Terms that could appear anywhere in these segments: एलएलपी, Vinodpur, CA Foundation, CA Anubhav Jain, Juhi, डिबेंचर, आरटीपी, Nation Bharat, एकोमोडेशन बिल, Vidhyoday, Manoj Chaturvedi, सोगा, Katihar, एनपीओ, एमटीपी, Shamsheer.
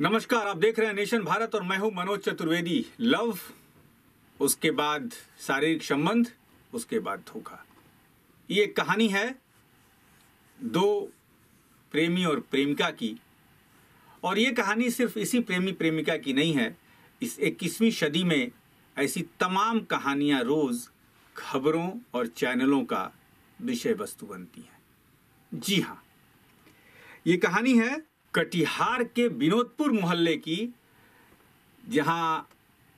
नमस्कार, आप देख रहे हैं नेशन भारत और मैं हूं मनोज चतुर्वेदी। लव, उसके बाद शारीरिक संबंध, उसके बाद धोखा। ये एक कहानी है दो प्रेमी और प्रेमिका की। और ये कहानी सिर्फ इसी प्रेमी प्रेमिका की नहीं है। इस 21वीं सदी में ऐसी तमाम कहानियां रोज खबरों और चैनलों का विषय वस्तु बनती हैं। जी हाँ, ये कहानी है कटिहार के विनोदपुर मोहल्ले की, जहां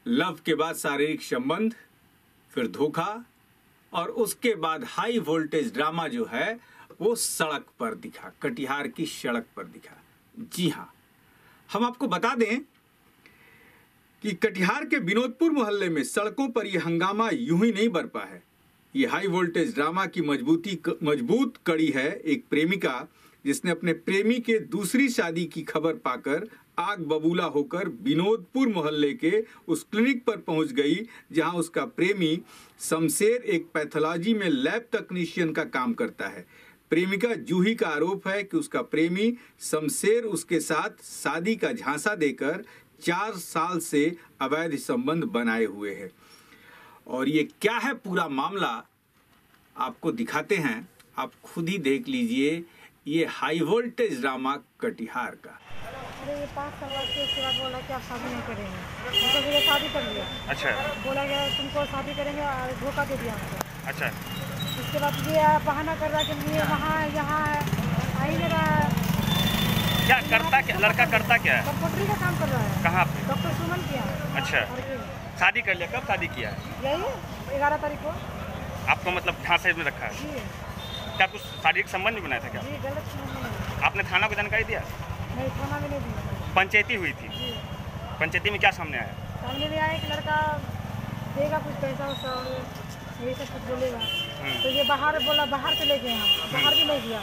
लव के बाद शारीरिक संबंध, फिर धोखा और उसके बाद हाई वोल्टेज ड्रामा जो है वो सड़क पर दिखा, कटिहार की सड़क पर दिखा। जी हाँ, हम आपको बता दें कि कटिहार के विनोदपुर मोहल्ले में सड़कों पर यह हंगामा यूं ही नहीं बरपा है। ये हाई वोल्टेज ड्रामा की मजबूत कड़ी है। एक प्रेमिका जिसने अपने प्रेमी के दूसरी शादी की खबर पाकर आग बबूला होकर विनोदपुर मोहल्ले के उस क्लिनिक पर पहुंच गई जहां उसका प्रेमी शमशेर एक पैथोलॉजी में लैब तकनीशियन का काम करता है। प्रेमिका जूही का आरोप है कि उसका प्रेमी शमशेर उसके साथ शादी का झांसा देकर 4 साल से अवैध संबंध बनाए हुए है। और ये क्या है पूरा मामला, आपको दिखाते हैं, आप खुद ही देख लीजिए। ये हाई वोल्टेज ड्रामा कटिहार का। अरे ये 5 साल बाद उसके बाद बोला कि आप शादी नहीं करेंगे, मतलब मुझे शादी कर लिया। अच्छा, बोला गया तुमको शादी करेंगे और धोखा दे दिया हमको। अच्छा, उसके बाद ये बहाना कर रहा कि ये वहाँ यहाँ आई नहीं रहा। क्या करता, क्या लड़का करता, क्या है? कंप्यूटरी का काम कर रहा है। कहाँ पे? डॉक्टर सुमन किया। अच्छा, शादी कर लिया। कब शादी किया है? यही 11 तारीख को। आपको मतलब झांसे में रखा है? क्या कुछ शारीरिक संबंध बनाया था क्या? जी, गलत संबंध। आपने थाना को जानकारी दिया? नहीं, थाना में नहीं दिया। पंचायती हुई थी। पंचायती में क्या सामने आया? सामने में आया कि लड़का देगा कुछ पैसा वैसा और यही सब कुछ बोलेगा, तो ये बाहर बोला, बाहर चले गए हम, बाहर भी नहीं गया।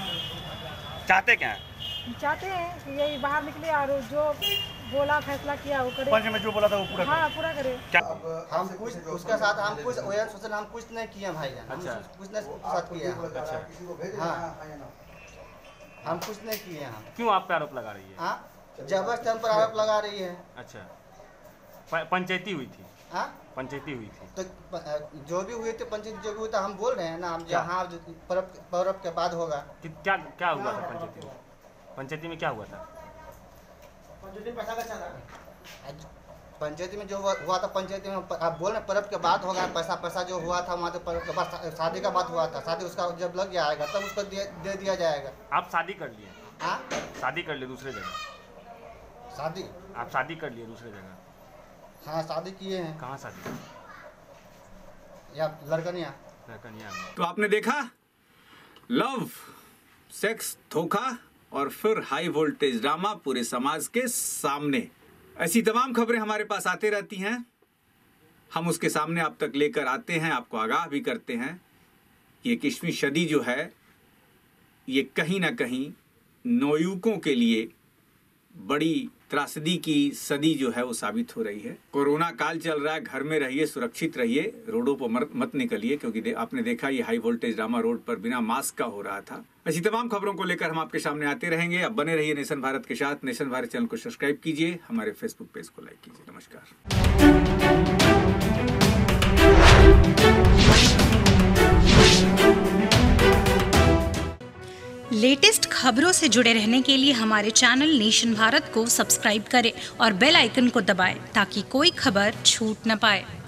चाहते क्या है? चाहते हैं कि यही बाहर निकले और जो बोला फैसला किया वो करे, में जो बोला था वो पूरा। हाँ, पूरा करे। हम कुछ उसके साथ हम कुछ नहीं किया भाई जान। अच्छा, कुछ नहीं साथ किया। अच्छा, हाँ, हम कुछ नहीं किए हैं। क्यों आप पे आरोप लगा रही है? हाँ, जबरदस्त हम पर आरोप लगा रही है। अच्छा, पंचायती हुई थी। हाँ, पंचायती हुई थी तो जो भी हुई थी, पंचायती जो भी हुई था, हम बोल रहे हैं ना, हम जहाँ पर्व के बाद होगा। क्या क्या हुआ था पंचायती में? पंचायती में क्या हुआ था? पंचायती में जो हुआ था, पंचायती में आप बोल रहे पर्व के बाद होगा, पैसा पैसा जो हुआ था वहाँ तो पर्व के बाद शादी का बात हुआ था। शादी उसका जब लग जाएगा तब उसको दे दिया जाएगा। आप शादी कर लिए? हाँ, शादी कर लिए दूसरे जगह। शादी आप शादी कर लिए दूसरे जगह? हाँ, शादी किए हैं। कहाँ शादी? या लड़कनिया? लड़कनिया। तो आपने देखा, लव, सेक्स, धोखा और फिर हाई वोल्टेज ड्रामा पूरे समाज के सामने। ऐसी तमाम खबरें हमारे पास आते रहती हैं, हम उसके सामने आप तक लेकर आते हैं, आपको आगाह भी करते हैं। ये 21वीं सदी जो है ये कहीं ना कहीं नौयुवकों के लिए बड़ी त्रासदी की सदी जो है वो साबित हो रही है। कोरोना काल चल रहा है, घर में रहिए, सुरक्षित रहिए, रोडों पर मत निकलिए, क्योंकि आपने देखा ये हाई वोल्टेज ड्रामा रोड पर बिना मास्क का हो रहा था। ऐसी तमाम खबरों को लेकर हम आपके सामने आते रहेंगे। अब बने रहिए नेशन भारत के साथ। नेशन भारत चैनल को सब्सक्राइब कीजिए, हमारे फेसबुक पेज को लाइक कीजिए। नमस्कार। लेटेस्ट खबरों से जुड़े रहने के लिए हमारे चैनल नेशन भारत को सब्सक्राइब करें और बेल आइकन को दबाएं ताकि कोई खबर छूट न पाए।